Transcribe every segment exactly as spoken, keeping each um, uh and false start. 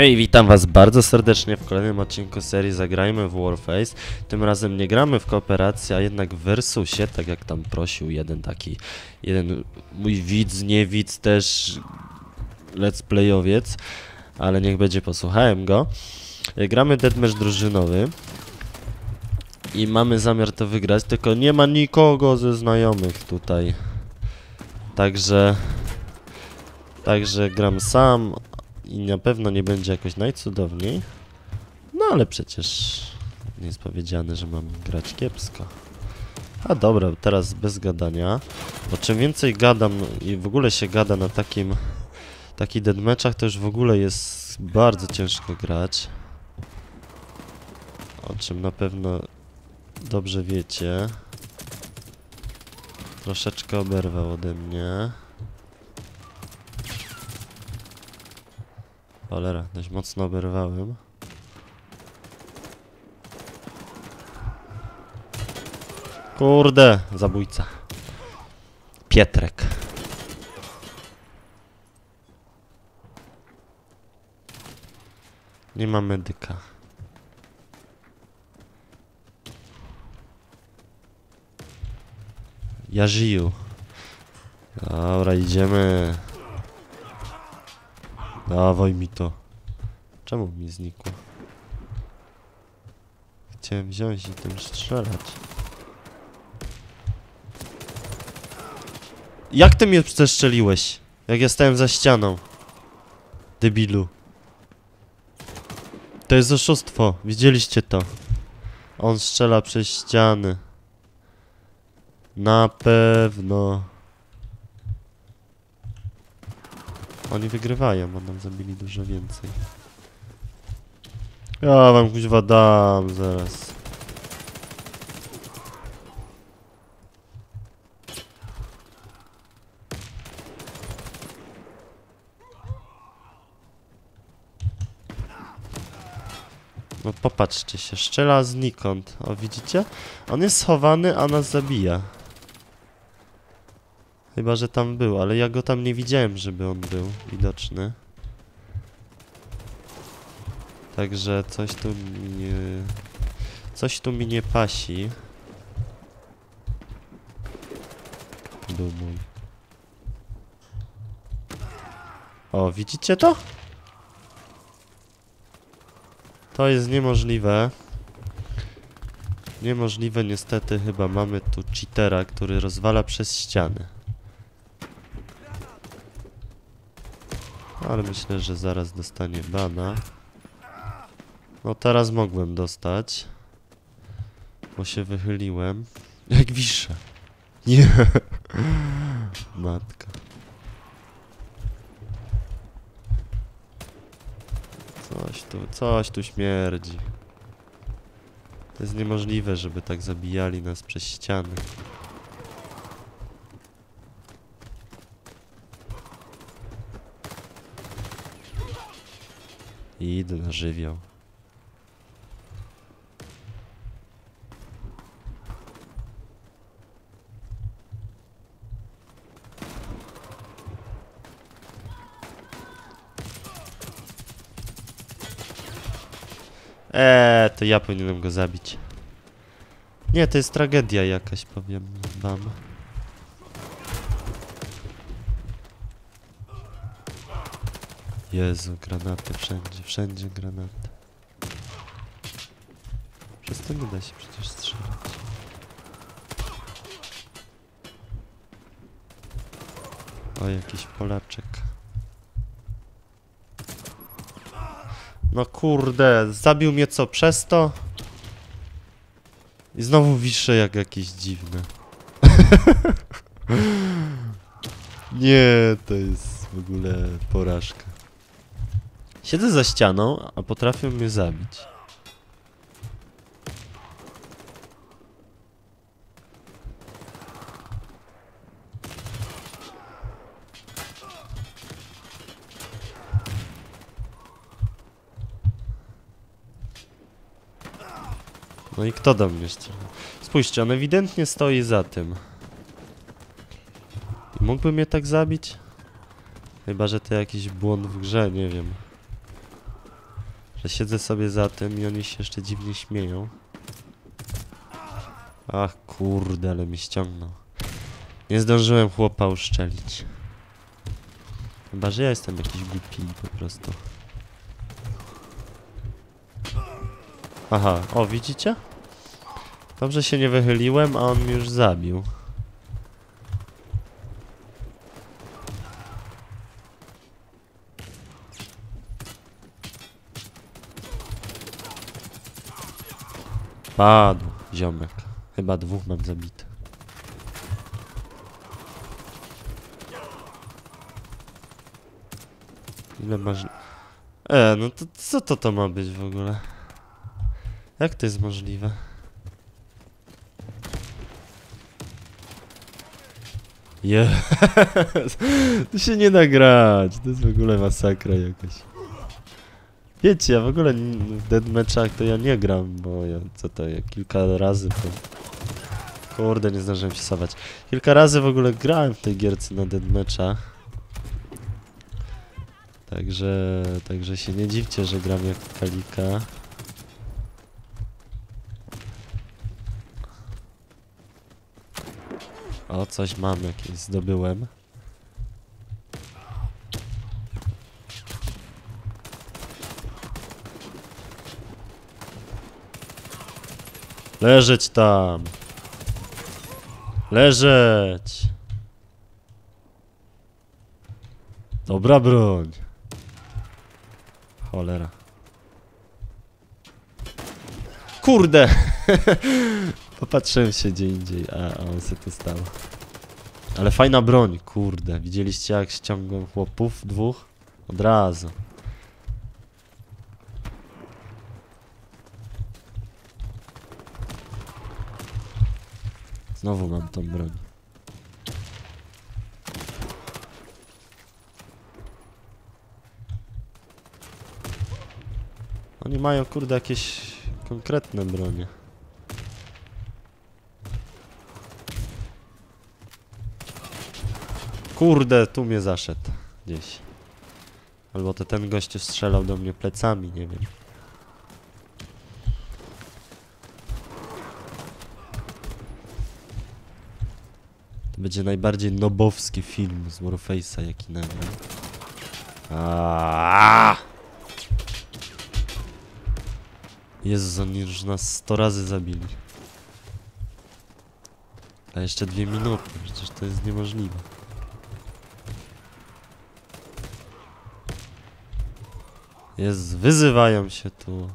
Hej, witam was bardzo serdecznie w kolejnym odcinku serii Zagrajmy w Warface. Tym razem nie gramy w kooperacji, a jednak w Versusie, tak jak tam prosił jeden taki, jeden mój widz, nie widz też, let's playowiec, ale niech będzie, posłuchałem go. Gramy deathmatch drużynowy i mamy zamiar to wygrać, tylko nie ma nikogo ze znajomych tutaj. Także, także gram sam. I na pewno nie będzie jakoś najcudowniej. No ale przecież nie jest powiedziane, że mam grać kiepsko. A dobra, teraz bez gadania. Bo czym więcej gadam i w ogóle się gada na takim takich deadmatchach, to już w ogóle jest bardzo ciężko grać. O czym na pewno dobrze wiecie. Troszeczkę oberwał ode mnie. Cholera, dość mocno oberwałem. Kurde, zabójca. Pietrek. Nie ma medyka. Ja żyję. Dobra, idziemy. Dawaj mi to. Czemu mi znikło? Chciałem wziąć i tym strzelać. Jak ty mnie przestrzeliłeś? Jak ja stałem za ścianą? Debilu. To jest oszustwo. Widzieliście to. On strzela przez ściany. Na pewno. Oni wygrywają, bo nam zabili dużo więcej. Ja wam kuźwa dam zaraz. No popatrzcie się, strzela znikąd. O, widzicie? On jest schowany, a nas zabija. Chyba, że tam był, ale ja go tam nie widziałem, żeby on był widoczny. Także coś tu mi nie... Coś tu mi nie pasi. Był mój. O, widzicie to? To jest niemożliwe. Niemożliwe niestety chyba. Mamy tu cheatera, który rozwala przez ściany. Ale myślę, że zaraz dostanie bana. No teraz mogłem dostać. Bo się wychyliłem. Jak wiszę. Nie. Matka. Coś tu, coś tu śmierdzi. To jest niemożliwe, żeby tak zabijali nas przez ściany. I idę na żywioł. Eee, to ja powinienem go zabić. Nie, to jest tragedia jakaś, powiem wam. Jezu, granaty wszędzie, wszędzie granaty. Przez to nie da się przecież strzelać. O, jakiś Polaczek. No kurde, zabił mnie co, przez to? I znowu wiszę jak jakieś dziwne. Nie, to jest w ogóle porażka. Siedzę za ścianą, a potrafią mnie zabić. No i kto do mnie strzela? Spójrzcie, on ewidentnie stoi za tym. I mógłby mnie tak zabić? Chyba, że to jakiś błąd w grze, nie wiem. Że siedzę sobie za tym i oni się jeszcze dziwnie śmieją. Ach kurde, ale mi ściągnął. Nie zdążyłem chłopa uszczelić. Chyba, że ja jestem jakiś głupi po prostu. Aha, o widzicie? Dobrze się nie wychyliłem, a on mnie już zabił. Padł ziomek. Chyba dwóch mam zabitych. Ile masz... E, no to co to to ma być w ogóle? Jak to jest możliwe? Je, to się nie da grać. To jest w ogóle masakra jakaś. Wiecie, ja w ogóle w deadmatchach to ja nie gram, bo ja co to, ja kilka razy to... Kurde, nie zdążyłem się sawać. Kilka razy w ogóle grałem w tej gierce na deadmatchach. Także, także się nie dziwcie, że gram jak kalika. O, coś mam jakieś, zdobyłem. Leżeć tam! Leżeć! Dobra broń! Cholera. Kurde! Popatrzyłem się gdzie indziej, a, a on se to stało. Ale fajna broń, kurde. Widzieliście jak ściągłem chłopów? Dwóch? Od razu. Znowu mam tą broń. Oni mają, kurde, jakieś konkretne bronie. Kurde, tu mnie zaszedł gdzieś. Albo to ten gościu strzelał do mnie plecami, nie wiem. To będzie najbardziej nobowski film z Warface'a, jaki nagram. Aaaa! Jezus, oni już nas sto razy zabili. A jeszcze dwie minuty, przecież to jest niemożliwe. Jezus, wyzywają się tu.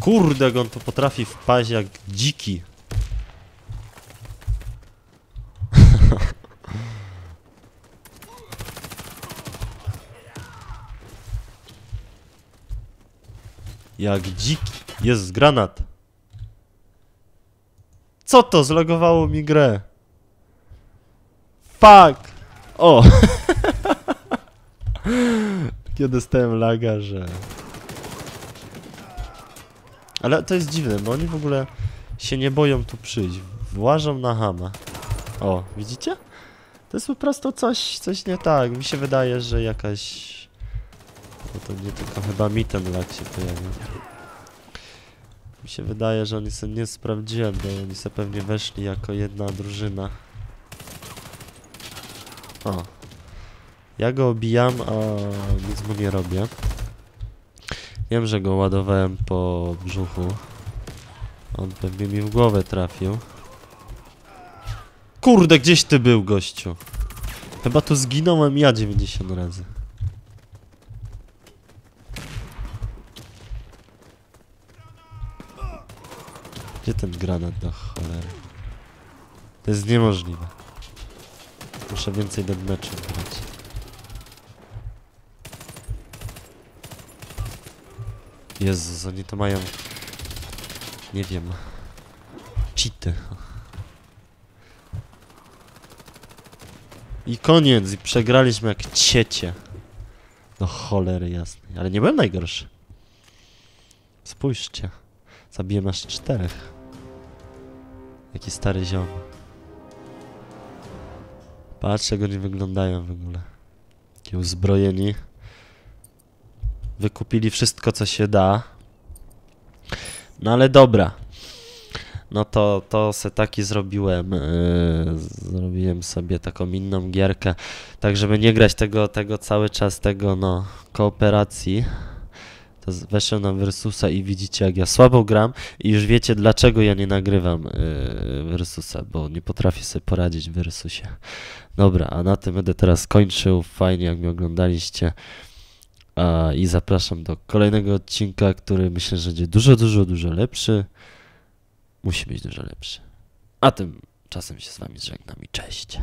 Kurde, on tu potrafi wpaść jak dziki. Jak dziki. Jezus, granat. Co to? Zlagowało mi grę. Fuck. O. Kiedy dostałem laga, że... Ale to jest dziwne, bo oni w ogóle się nie boją tu przyjść. Włażą na hama. O, widzicie? To jest po prostu coś, coś nie tak. Mi się wydaje, że jakaś... No to nie tylko chyba mi ten lag się pojawił. Mi się wydaje, że oni sobie nie sprawdziłem, bo oni sobie pewnie weszli jako jedna drużyna. O. Ja go obijam, a nic mu nie robię. Wiem, że go ładowałem po brzuchu. On pewnie mi w głowę trafił. Kurde, gdzieś ty był, gościu. Chyba tu zginąłem ja dziewięćdziesiąt razy. Gdzie ten granat, do cholery? To jest niemożliwe. Muszę więcej deadmatchów brać. Jezus, oni to mają... Nie wiem... Cheaty. I koniec! I przegraliśmy jak ciecie. No cholery jasnej, ale nie byłem najgorszy. Spójrzcie, zabiłem aż czterech. Jaki stary ziom. Patrzcie, jak oni wyglądają w ogóle. Takie uzbrojeni. Wykupili wszystko, co się da. No ale dobra. No to, to se taki zrobiłem. Yy, zrobiłem sobie taką inną gierkę. Tak, żeby nie grać tego, tego cały czas, tego no, kooperacji. To weszłem na Versusa i widzicie, jak ja słabo gram. I już wiecie, dlaczego ja nie nagrywam yy, Versusa, bo nie potrafię sobie poradzić w Versusie. Dobra, a na tym będę teraz kończył. Fajnie, jak mnie oglądaliście. A, I zapraszam do kolejnego odcinka, który myślę, że będzie dużo, dużo, dużo lepszy. Musi być dużo lepszy. A tymczasem się z wami żegnam i cześć.